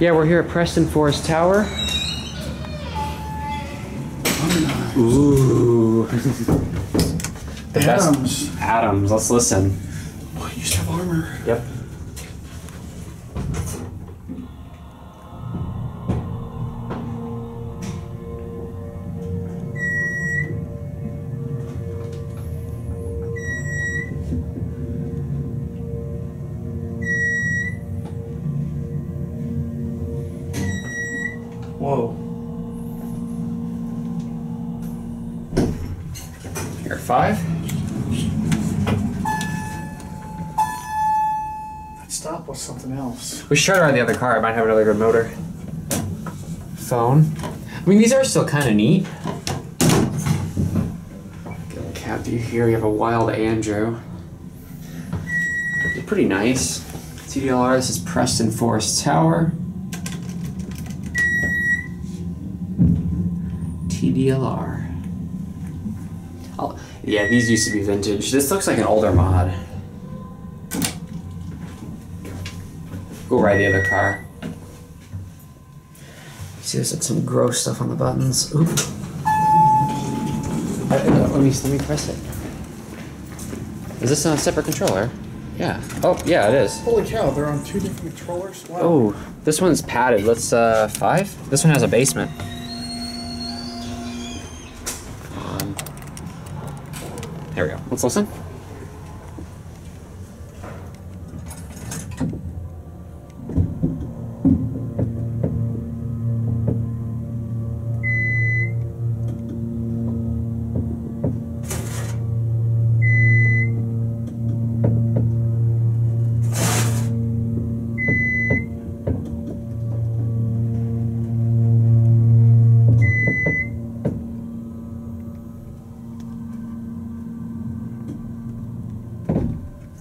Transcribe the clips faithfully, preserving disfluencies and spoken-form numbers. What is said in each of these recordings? Yeah, we're here at Preston Forest Tower. Ooh. The Adams. Best. Adams. Let's listen. Oh, you used to have armor. Yep. Whoa. Here, five. That stop was something else. We should try the other car. I might have another good motor. Phone. I mean, these are still kind of neat. Get a cat view here. You have a wild Andrew. They're pretty nice. T D L R, this is Preston Forest Tower. T D L R. Oh, yeah, these used to be vintage. This looks like an older mod. Go ride the other car. See, there's like some gross stuff on the buttons. Oop. Let me, let me press it. Is this on a separate controller? Yeah. Oh, yeah, it is. Holy cow, they're on two different controllers? Wow. Oh, this one's padded. Let's, uh, five? This one has a basement. There we go. Let's listen.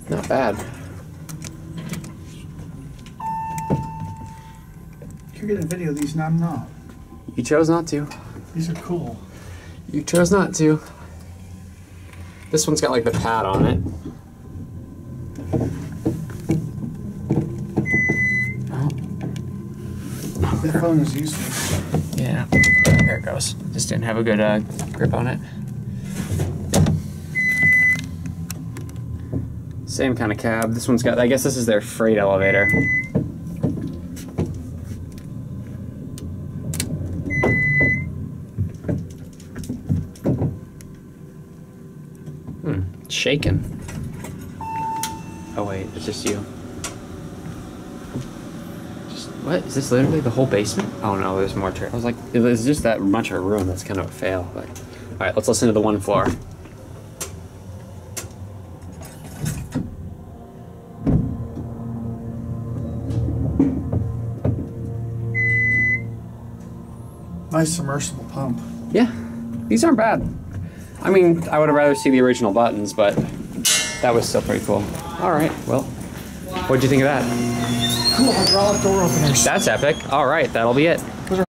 Not bad. You get a video of these and I'm not. You chose not to. These are cool. You chose not to. This one's got like the pad on it. Oh. The phone is useless. Yeah. There it goes. Just didn't have a good uh, grip on it. Same kind of cab. This one's got, I guess this is their freight elevator. Hmm, it's shaking. Oh wait, it's just you. Just, what, is this literally the whole basement? Oh no, there's more to it. I was like, it's just that much of a room, that's kind of a fail. But, all right, let's listen to the one floor. Nice submersible pump. Yeah, these aren't bad. I mean, I would have rather seen the original buttons, but that was still pretty cool. All right, well, what'd you think of that? Cool hydraulic door openers. That's epic. All right, that'll be it.